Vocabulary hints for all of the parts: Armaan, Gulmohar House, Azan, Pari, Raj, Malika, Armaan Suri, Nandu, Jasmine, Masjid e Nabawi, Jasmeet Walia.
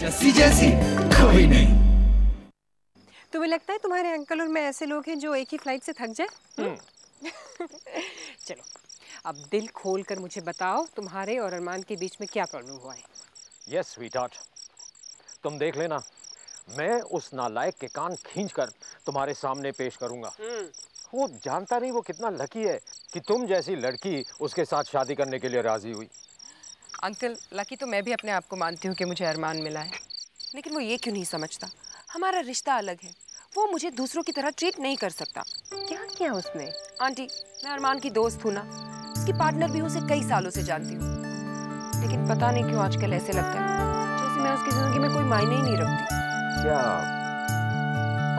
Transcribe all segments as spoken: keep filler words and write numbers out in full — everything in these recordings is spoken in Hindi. जस्सी जैसी कोई नहीं। तुम्हें लगता है तुम्हारे अंकल और मैं ऐसे लोग हैं जो एक ही फ्लाइट से थक जाए? चलो अब दिल खोल कर मुझे बताओ तुम्हारे और अरमान के बीच में क्या प्रॉब्लम हुआ है। यस स्वीटहार्ट, तुम देख लेना, मैं उस नालायक के कान खींचकर तुम्हारे सामने पेश करूंगा। वो जानता नहीं वो कितना लकी है कि तुम जैसी लड़की उसके साथ शादी करने के लिए राजी हुई। अंकल, लकी तो मैं भी अपने आप को मानती हूँ कि मुझे अरमान मिला है, लेकिन वो ये क्यों नहीं समझता हमारा रिश्ता अलग है। वो मुझे दूसरों की तरह ट्रीट नहीं कर सकता। क्या किया उसने? आंटी, मैं अरमान की दोस्त हूँ ना, उसकी पार्टनर भी उसे कई सालों से जानती हूँ, लेकिन पता नहीं क्यों आजकल ऐसे लगता है जैसे मैं उसकी जिंदगी में कोई मायने ही नहीं रखती। क्या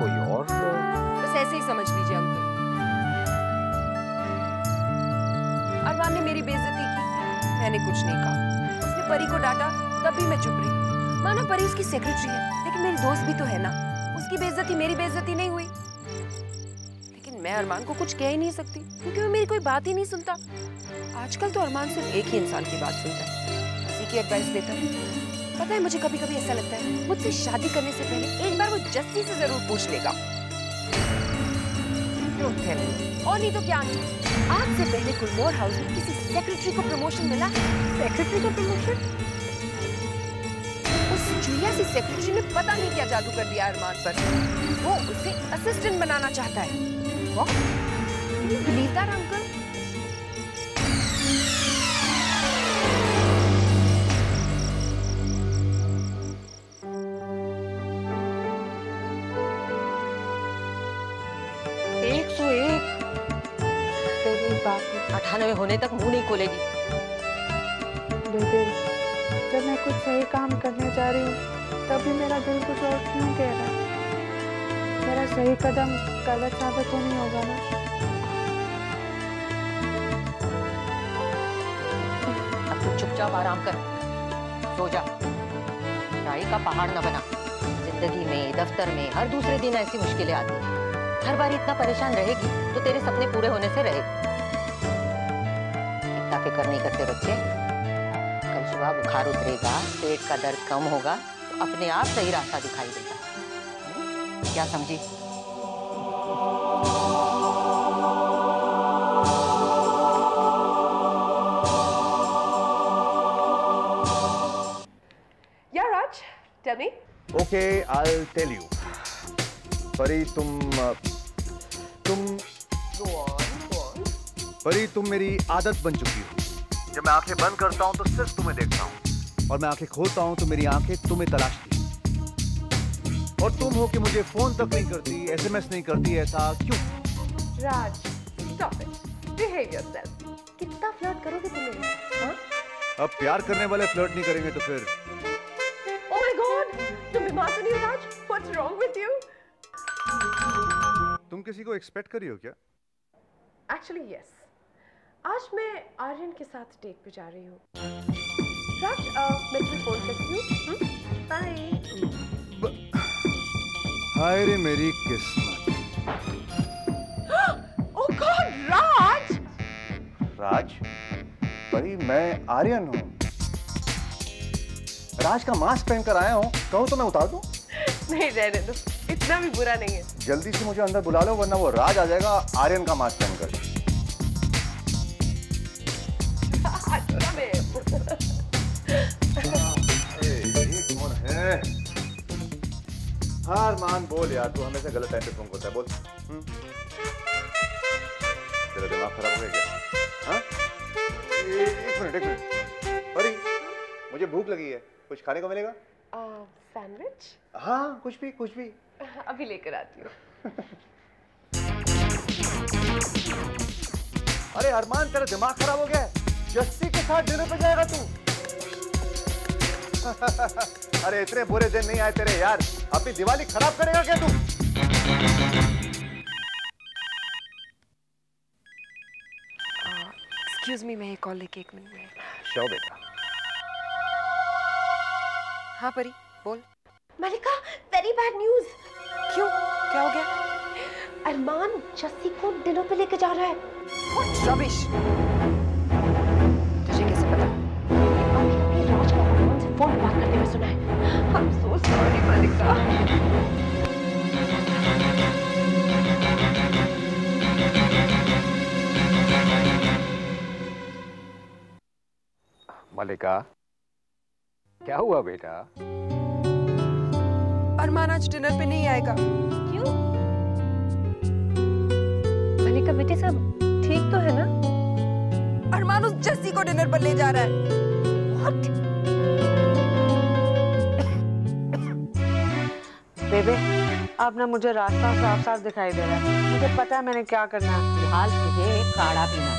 कोई और? बस ऐसे ही समझ लीजिए अंकल। अरमान ने मेरी बेइज्जती की, मैंने कुछ नहीं कहा। उसने परी को डांटा, तब भी मैं चुप रही। माना परी उसकी सेक्रेटरी है, लेकिन मेरी दोस्त भी तो है ना। उसकी बेइज्जती मेरी बेइज्जती नहीं हुई, लेकिन मैं अरमान को कुछ कह ही नहीं सकती क्योंकि वो मेरी कोई बात ही नहीं सुनता। आजकल तो अरमान सिर्फ एक ही इंसान की बात सुनता है, उसी की एडवाइस देता है। पता है मुझे कभी कभी ऐसा लगता है मुझसे शादी करने से पहले एक बार वो जस्सी से जरूर पूछ लेगा। और नहीं तो क्या, आज से पहले गुलमोहर हाउस में किसी सेक्रेटरी को प्रमोशन मिला। सेक्रेटरी को प्रमोशन? उस चुहिया सी सेक्रेटरी ने पता नहीं क्या जादू कर दिया अरमान पर। वो उसे असिस्टेंट बनाना चाहता है। वो बिलीव दैट अंकल? अठानवे होने तक मुंह नहीं खोलेगी। बेटे, जब मैं कुछ सही काम करने जा रही हूँ तभी मेरा दिल कुछ और क्यों कह रहा है? मेरा सही कदम गलत साबित तो नहीं होगा ना? अब तू चुपचाप आराम कर, सो जा। राई का पहाड़ न बना। जिंदगी में, दफ्तर में हर दूसरे दिन ऐसी मुश्किलें आती हैं। हर बार इतना परेशान रहेगी तो तेरे सपने पूरे होने से रहेगी। फिक्र नहीं करते बच्चे, कल सुबह बुखार उतरेगा, पेट का दर्द कम होगा, तो अपने आप सही रास्ता दिखाई देगा। क्या समझी? यार Raj, tell me. Okay, I will tell you. Pari तुम तुम परी तुम मेरी आदत बन चुकी हो। जब मैं आंखें बंद करता हूँ तो सिर्फ तुम्हें देखता हूँ, और मैं आंखें खोलता हूँ तो मेरी आंखें तुम्हें तलाशती हैं। और तुम हो कि मुझे फोन तक नहीं करती, एसएमएस नहीं करती। ऐसा क्यों? Raj, stop it, behave yourself. कितना फ्लर्ट करोगे तुम मेरे साथ? हाँ? अब प्यार करने वाले फ्लर्ट नहीं करेंगे तो फिर? ओह माय गॉड, तुम बीमार तो नहीं Raj? What's wrong with you? तुम किसी को एक्सपेक्ट कर रही हो क्या? एक्चुअली यस, आज मैं आर्यन के साथ डेट पे जा रही हूँ। राज, मैं तुम्हें फोन करती हूँ। बाय। हाय रे मेरी किस्मत। ओह गॉड राज। राज, परी मैं आर्यन हूँ। राज का मास्क पहनकर आया हूँ, कहो तो मैं उतार दूँ? नहीं रहने दो, इतना भी बुरा नहीं है। जल्दी से मुझे अंदर बुला लो वरना वो राज आ जाएगा आर्यन का मास्क पहनकर। हाँ मान, बोल यार, तू हमेशा गलत टाइम पे फोन करता है। बोल, तेरा दिमाग खराब हो गया क्या? हाँ? एक मिनट एक मिनट अरे मुझे भूख लगी है, कुछ खाने को मिलेगा? सैंडविच? हाँ कुछ भी कुछ भी, अभी लेकर आती हूँ। अरे अरमान, तेरा दिमाग खराब हो गया है, जस्सी के साथ डिनर पे जाएगा तू? अरे इतने बुरे दिन नहीं आए तेरे यार, अपनी दिवाली खराब करेगा क्या तू? एक्सक्यूज मी, मैं एक कॉल लेके एक मिनट में। शो बेटा। हाँ परी, बोल। Malika, very bad news. क्यों, क्या हो गया? अरमान जस्सी को डिनर पे लेके जा रहा है। What rubbish. I'm मालिका, क्या हुआ बेटा? अरमान आज डिनर पे नहीं आएगा। क्यों? मालिका बेटी सब ठीक तो है ना? अरमान उस जस्सी को डिनर पर ले जा रहा है। What? बेबे अब ना मुझे रास्ता साफ साफ दिखाई दे रहा है, मुझे पता है मैंने क्या करना है। फिलहाल मुझे एक काढ़ा पीना,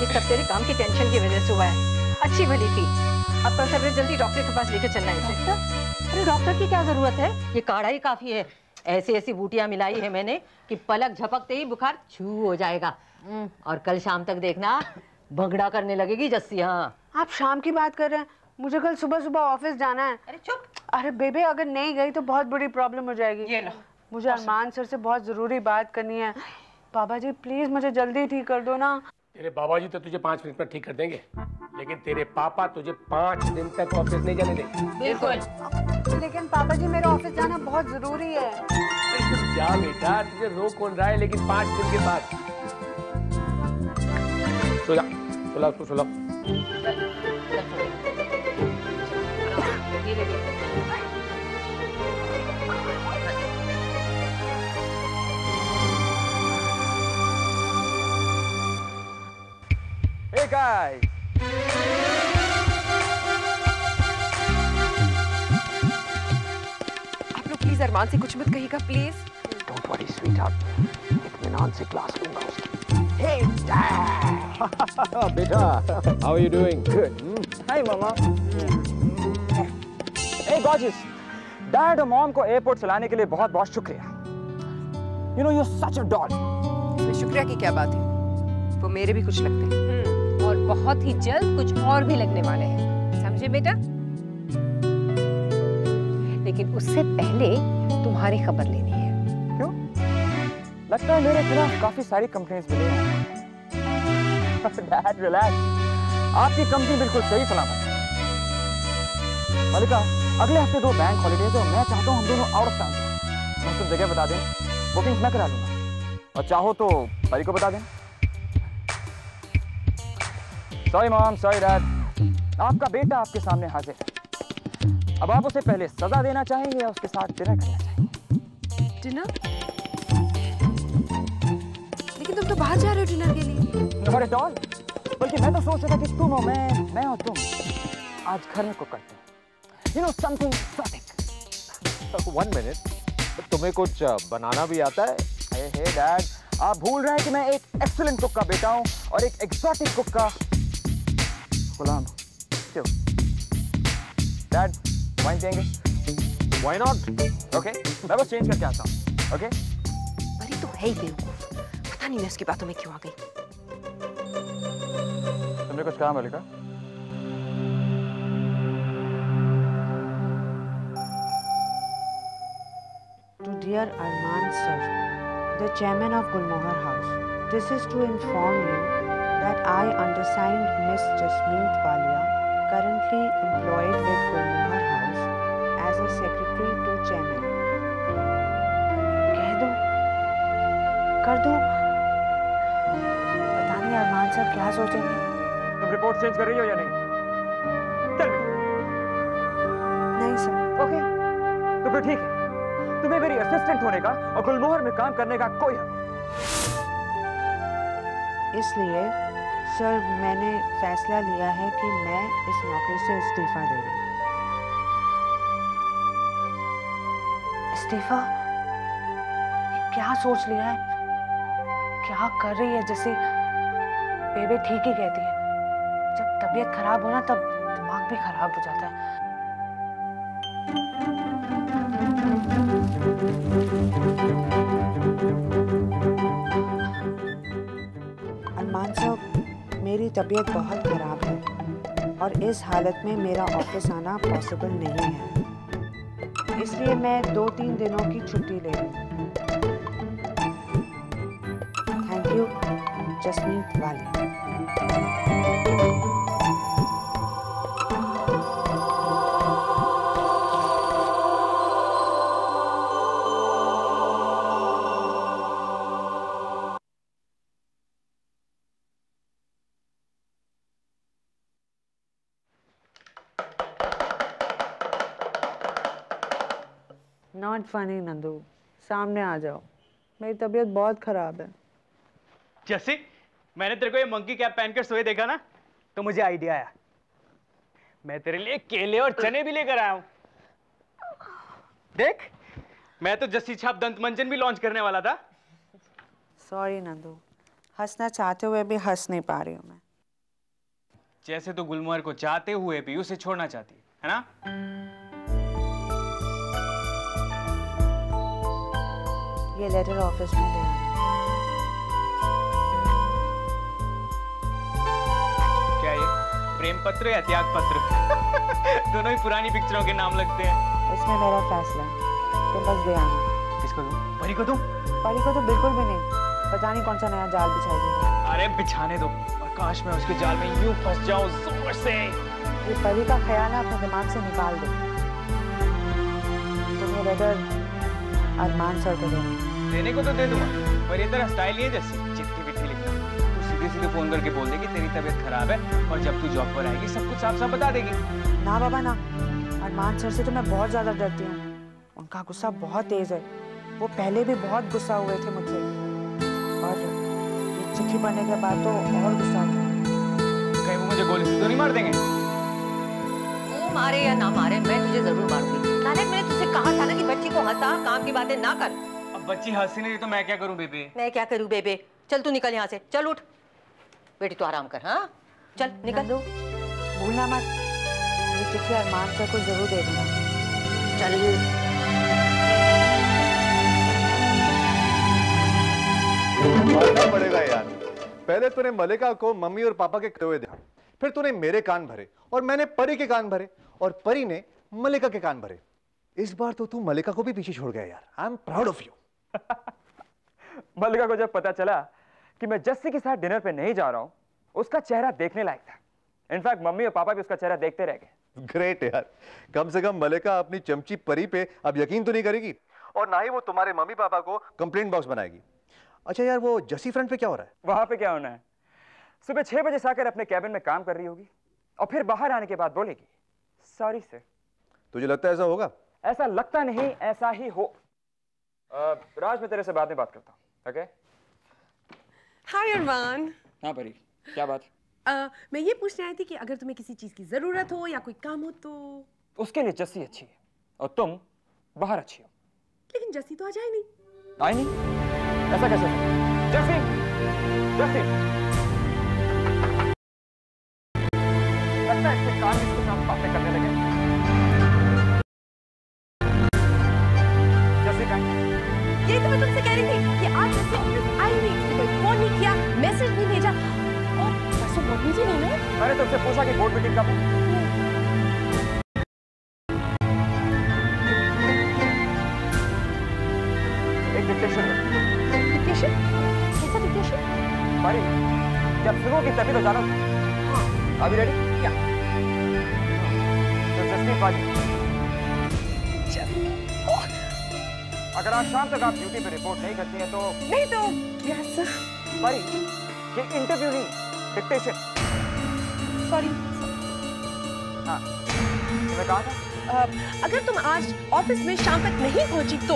ये सब तेरे काम की टेंशन की वजह से हुआ है। अच्छी भली थी, अब कल सबसे जल्दी डॉक्टर के पास लेकर चलना है इसे। अरे डॉक्टर की क्या जरूरत है, ये काढ़ा ही काफी है। ऐसी ऐसी बूटियां मिलाई है मैंने कि पलक झपकते ही बुखार छू हो जाएगा, और कल शाम तक देखना भगड़ा करने लगेगी जस्सी। हाँ आप शाम की बात कर रहे हैं, मुझे कल सुबह सुबह ऑफिस जाना है। अरे चुप। अरे बेबे अगर नहीं गई तो बहुत बड़ी प्रॉब्लम हो जाएगी। ये लो। मुझे अरमान सर से बहुत जरूरी बात करनी है। बाबा जी प्लीज मुझे जल्दी ठीक कर दो ना। तेरे बाबा जी तो तुझे पाँच मिनट में ठीक कर देंगे, लेकिन तेरे पापा तुझे पाँच दिन तक ऑफिस नहीं जाने देंगे। बिल्कुल। लेकिन पापा जी मेरा ऑफिस जाना बहुत जरूरी है। क्या बेटा तुझे रोक कौन रहा है, लेकिन पाँच दिन के बाद सो जा। सुला सुला Hey guys. आप लोग प्लीज अरमान से कुछ मत कहिएगा प्लीज। Don't worry sweetheart. इत्मीनान से क्लास लूंगा उसकी। Hey dad. बेटा, how are you doing? Good. Hi mama. Hey gorgeous. Dad और mom को airport चलाने के लिए बहुत बहुत शुक्रिया। You know you're such a doll. इसमें शुक्रिया की क्या बात है? वो मेरे भी कुछ लगते हैं। और बहुत ही जल्द कुछ और भी लगने वाले हैं, समझे बेटा? लेकिन उससे पहले तुम्हारी खबर लेनी है। क्यों? लगता है मेरे खिलाफ काफी सारी कंप्लेंट्स मिली हैं। डैड रिलैक्स, आपकी कंपनी बिल्कुल सही सलामत है। मालिका अगले हफ्ते दो बैंक हॉलीडेज और मैं चाहता हूँ हम दोनों आउट ऑफ टाउन जाएं। मैं तुम जगह बता दें, बुकिंग मैं करा लूंगा, और चाहो तो परी को बता दें। सॉरी मॉम, सॉरी डैड, आपका बेटा आपके सामने हाजिर है। अब आप उसे पहले सजा देना चाहेंगे या उसके साथ डिनर करना चाहेंगे? डिनर? लेकिन तुम तो बाहर जा रहे हो डिनर के लिए। नॉट एट ऑल, बल्कि मैं तो सोच रहा था कि तुम और मैं, मैं और तुम आज घर में कुक करते हैं। You know something exotic. One minute, तुम्हें कुछ बनाना भी आता है? हे हे डैड, आप भूल रहे हैं कि मैं एक एक्सीलेंट कुक का बेटा हूँ और एक एक्सोटिक कुक का गुलाम। क्यों? डैड वाइन देंगे? Why not? Okay, मैं बस चेंज करके आता हूँ। Okay? परी तो है ही बेवकूफ, पता नहीं मैं उसकी बातों में क्यों आ गई। तुमने कुछ कहा मालिका? To dear Armaan sir, the chairman of Gulmohar House, this is to inform you that I undersigned Miss Jasmeet Walia, currently employed with Gulmohar House as a secretary to chairman. कह दो, कर दो, पता नहीं अरमान सर क्या सोचेंगे। तुम रिपोर्ट चेंज कर रही हो या नहीं? चल नहीं सर। ओके, तो फिर ठीक है, तुम्हें मेरी असिस्टेंट होने का और गुलमोहर में काम करने का कोई हक नहीं। इसलिए सर मैंने फैसला लिया है कि मैं इस नौकरी से इस्तीफा दे रही हूँ। इस्तीफा? क्या सोच लिया है, क्या कर रही है जैसे? बेबे ठीक ही कहती है, जब तबीयत खराब हो ना तब दिमाग भी खराब हो जाता है। अरमान साहब मेरी तबीयत बहुत खराब है और इस हालत में मेरा ऑफिस आना पॉसिबल नहीं है, इसलिए मैं दो तीन दिनों की छुट्टी ले रही हूँ। थैंक यू जसमीत वाली। नॉट फनी नंदू, सामने आ जाओ, मेरी तबीयत बहुत खराब है। जैसी मैंने तेरे को ये मंकी कैप पहनकर सोए देखा ना, तो मुझे आइडिया आया, मैं तेरे लिए केले और चने भी लेकर आया हूँ। देख, मैं तो जस्सी छाप दंत मंजन भी लॉन्च करने वाला था। सॉरी नंदू, हंसना चाहते हुए भी हंस नहीं पा रही हूँ मैं। जैसे तो गुलमोहर को चाहते हुए भी उसे छोड़ना चाहती है ना। ये लेटर ऑफिस में दे। क्या ये प्रेम पत्र या त्याग पत्र? दोनों ही पुरानी पिक्चरों के नाम लगते हैं। इसमें मेरा फैसला, तुम बस दे आना। किसको दूं? परी को दूं? परी को तो बिल्कुल भी नहीं, पता नहीं कौन सा नया जाल बिछाई देगा। अरे बिछाने दो, और काश मैं उसके जाल में यूं फंस जाऊं जोर से। ये परी का ख्याल अपने दिमाग से निकाल दो। तुम ये लेटर अरमान सर को दो। देने को तो दे दूंगा, पर ये तेरा स्टाइल ही है जैसे चिट्ठी बिट्ठी लिखना। तू सीधे सीधे फोन करके बोल देगी तेरी तबीयत खराब है, और जब तू जॉब पर आएगी सब कुछ साफ साफ बता देगी। ना बाबा ना, अरमान सर से तो मैं बहुत ज्यादा डरती हूँ, उनका गुस्सा बहुत तेज है। वो पहले भी बहुत गुस्सा हुए थे मुझसे, और ये चिट्ठी पढ़ने के बाद तो और गुस्सा हुआ। कहीं वो मुझे गोली से तो नहीं मार देंगे? वो मारे या ना मारे, मैं तुझे जरूर मारूंगी। नानक, मैंने तुझसे कहा था ना कि बच्ची को हंसा, काम की बातें ना कर। बच्ची हंसी नहीं तो मैं क्या करूं बेबे? मैं क्या करूं बेबे? चल तू निकल यहाँ से, चल उठ बेटी, तू आराम कर। हाँ चल निकल। दो भूलना मत, ये चिट्ठी अरमान सर को जरूर दे देना। चल मारना पड़ेगा यार। पहले तूने मलिका को मम्मी और पापा के कहते हुए देखा, फिर तूने मेरे कान भरे, और मैंने परी के कान भरे, और परी ने मलिका के कान भरे। इस बार तो तू मलिका को भी पीछे छोड़ गया यार। I am proud of you. Malika को जब पता चला कि मैं जस्सी के साथ डिनर पे नहीं जा रहा हूँ, उसका चेहरा देखने लायक था। इनफैक्ट मम्मी और पापा भी उसका चेहरा देखते रह गए। ग्रेट यार, कम से कम मलिका अपनी चमची परी पे अब यकीन तो नहीं करेगी, और ना ही वो तुम्हारे मम्मी पापा को कंप्लेंट बॉक्स बनाएगी। अच्छा यार, वो जस्सी फ्रंट पे क्या हो रहा है? वहां पे क्या होना है, सुबह छह बजे से आकर अपने कैबिन में काम कर रही होगी, और फिर बाहर आने के बाद बोलेगी सॉरी सर। तुझे लगता है ऐसा होगा? ऐसा लगता नहीं, ऐसा ही हो। Uh, राज, मैं तेरे से बाद में बात करता हूँ, ओके? हाय अरमान। हाँ परी, क्या बात? uh, मैं ये पूछने आई थी कि अगर तुम्हें किसी चीज की जरूरत हो या कोई काम हो तो? उसके लिए जस्सी अच्छी है, और तुम बाहर अच्छी हो। लेकिन जस्सी तो आज आई नहीं। आई नहीं? ऐसा कैसे? जस्सी, जस्सी। लगता है इसके काम इसके साथ बातें करने लगे। ये तो मैं तुमसे कह रही थी कि आज जैसे ऑफिस आई नहीं, उसने कोई फोन नहीं किया, मैसेज नहीं भेजा, और परसों बोर्ड मीटिंग है ना? मैंने तुमसे पूछा कि बोर्ड मीटिंग कब? एक डिक्टेशन। डिक्टेशन? कैसा डिक्टेशन? पारी, जब सुनोगी तभी तो जानो। हाँ। Are you ready? Yeah. तो जस्टिस पारी। जस्टिस। अगर आज शाम तक आप ड्यूटी पे रिपोर्ट नहीं करती है तो नहीं तो यस सर। परी, ये इंटरव्यू नहीं, डिक्टेशन। सॉरी। हाँ, मैं कहा था अगर तुम आज ऑफिस में शाम तक नहीं पहुंची तो?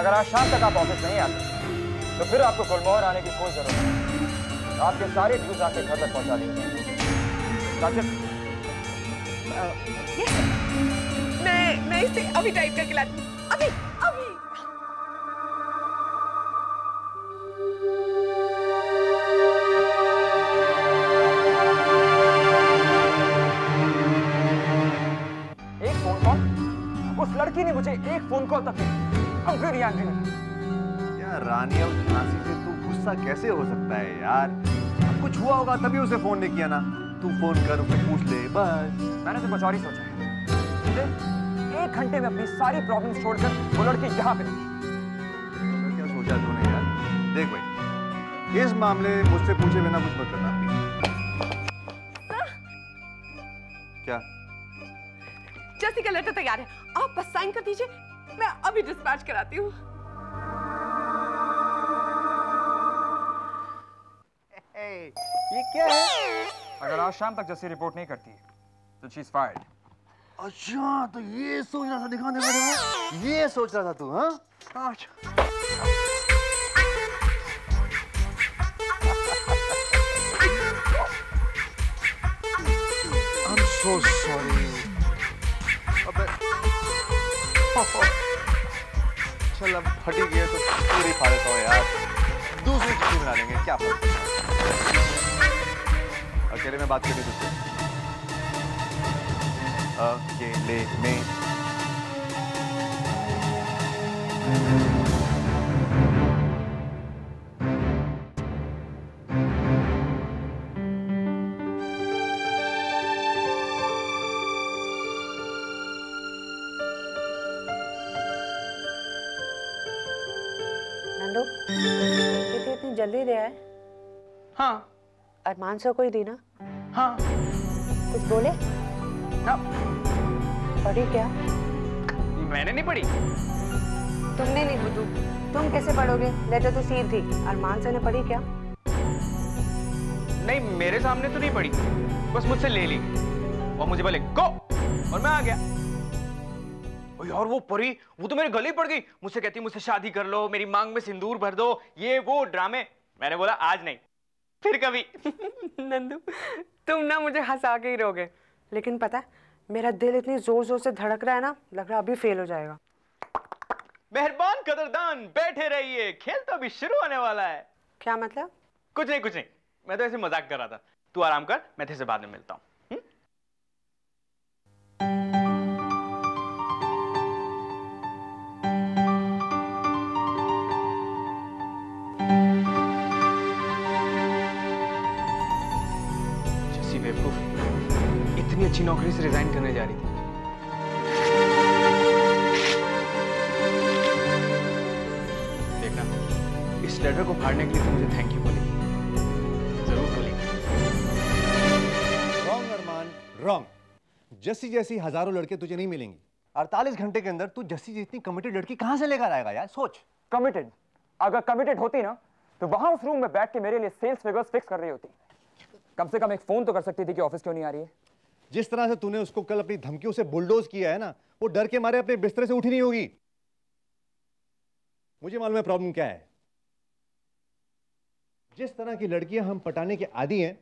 अगर आज शाम तक आप ऑफिस नहीं आते तो फिर आपको गुलमोहर आने की कोई जरूरत नहीं, आपके सारे ड्यूज आके घर तक पहुंचा देंगे। मैं मैं इसे अभी टाइप करके लाती हूँ। अभी अभी एक फोन कॉल, उस लड़की ने मुझे एक फोन कॉल तक किया। अब फिर याद नहीं यार, रानी और झांसी से तू गुस्सा कैसे हो सकता है यार? अब कुछ हुआ होगा तभी उसे फोन नहीं किया ना। तू फोन कर, उसे पूछ ले बस। मैंने तो कुछ और ही सोचा है, एक घंटे में अपनी सारी प्रॉब्लम्स छोड़कर वो लड़की यहाँ पे। तो क्या सोचा तूने यार? देख भाई, इस मामले मुझसे पूछे बिना कुछ मत करना। क्या? जैसी का लेटर तैयार है, आप बस साइन कर दीजिए, मैं अभी डिस्पैच कराती हूँ। ये क्या है? अगर आज शाम तक जैसी रिपोर्ट नहीं करती है तो शी इज फायर्ड। अच्छा तो ये सोच रहा था दिखाने बारे में, ये सोच रहा था तू। हाँ अच्छा I'm so sorry. अबे चल अब फटी गया तो पूरी खा लेता हूँ यार, दूसरी चीज़ बना लेंगे क्या पता, अकेले में बात करनी तुझसे, अकेले में। जल्दी रहा है। हाँ। अरमान से कोई दी ना? हाँ। कुछ बोले ना। पढ़ी क्या? मैंने नहीं पढ़ी। तुमने नहीं बुद्धू, तुम कैसे पढ़ोगे? लेटर तो सीध थी। अरमान से ने पढ़ी क्या? नहीं मेरे सामने तो नहीं पढ़ी, बस मुझसे ले ली और मुझे बोले गो और मैं आ गया। यार वो परी वो तो मेरे गले पड़ गई, मुझसे कहती मुझसे शादी कर लो, मेरी मांग में सिंदूर भर दो, ये वो ड्रामे। मैंने बोला आज नहीं फिर कभी। नंदू तुम ना मुझे हंसा के ही रहोगे, लेकिन पता है मेरा दिल इतनी जोर जोर से धड़क रहा है ना, लग रहा अभी फेल हो जाएगा। मेहरबान कदरदान बैठे रहिए, खेल तो अभी शुरू होने वाला है। क्या मतलब? कुछ नहीं कुछ नहीं, मैं तो ऐसे मजाक कर रहा था। तू आराम कर, मैं तेरे से बाद में मिलता हूँ। अच्छी नौकरी से रिजाइन करने जा रही थी। देखना इस लेटर को फाड़ने के लिए तो मुझे थैंक यू बोलेगी, जरूर बोलेगी। रॉन्ग अरमान, रॉन्ग। जस्सी जैसी हजारों लड़के तुझे नहीं मिलेंगी। अड़तालीस घंटे के अंदर तू जस्सी जितनी कमिटेड लड़की कहां से लेकर आएगा यार, सोच। कमिटेड? अगर कमिटेड होती ना तो वहां उस रूम में बैठ के मेरे लिए सेल्स फिगर्स फिक्स कर रही होती। कम से कम एक फोन तो कर सकती थी कि ऑफिस क्यों नहीं आ रही है। जिस तरह से तूने उसको कल अपनी धमकियों से बुलडोज किया है ना, वो डर के मारे अपने बिस्तर से उठी नहीं होगी। मुझे मालूम है प्रॉब्लम क्या है। जिस तरह की लड़कियां हम पटाने के आदी हैं,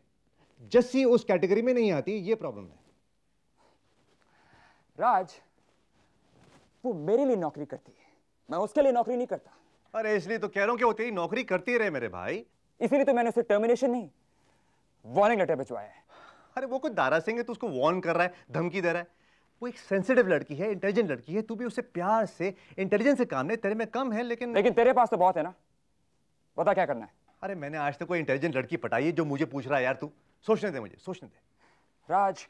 जस्सी उस कैटेगरी में नहीं आती, ये प्रॉब्लम है। राज वो मेरे लिए नौकरी करती है, मैं उसके लिए नौकरी नहीं करता। अरे इसलिए तो कह रहा हूं कि वो तेरी नौकरी करती रहे मेरे भाई, इसीलिए तो मैंने उसे टर्मिनेशन नहीं वार्निंग लेटर भिजवाया है। अरे वो कुछ दारा सिंह है तो उसको वार्न कर रहा है, धमकी दे रहा है। वो एक सेंसिटिव लड़की है, इंटेलिजेंट लड़की है, तू भी उससे प्यार से इंटेलिजेंस से काम ले। तेरे में कम है लेकिन लेकिन तेरे पास तो बहुत है ना, बता क्या करना है। अरे मैंने आज तक तो कोई इंटेलिजेंट लड़की पटाई है जो मुझे पूछ रहा है यार, तू सोचने दे, मुझे सोचने दे। राज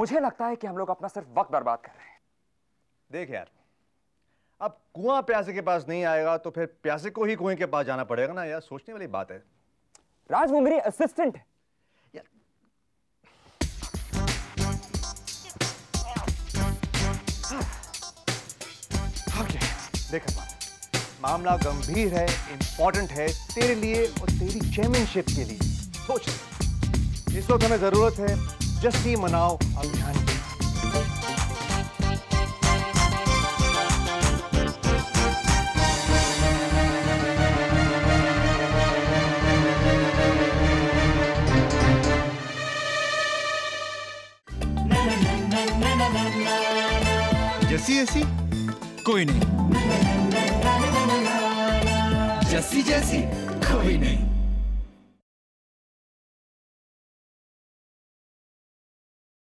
मुझे लगता है कि हम लोग अपना सिर्फ वक्त बर्बाद कर रहे हैं। देख यार अब कुआं प्यासे के पास नहीं आएगा तो फिर प्यासे को ही कुएं के पास जाना पड़ेगा ना यार, सोचने वाली बात है। राज वो मेरी असिस्टेंट है। देख मामला गंभीर है, इंपॉर्टेंट है तेरे लिए और तेरी चैंपियनशिप के लिए। सोच इस वक्त हमें जरूरत है जस्सी मनाओ अभियान की। जस्सी जैसी कोई नहीं, जस्सी जैसी कोई नहीं।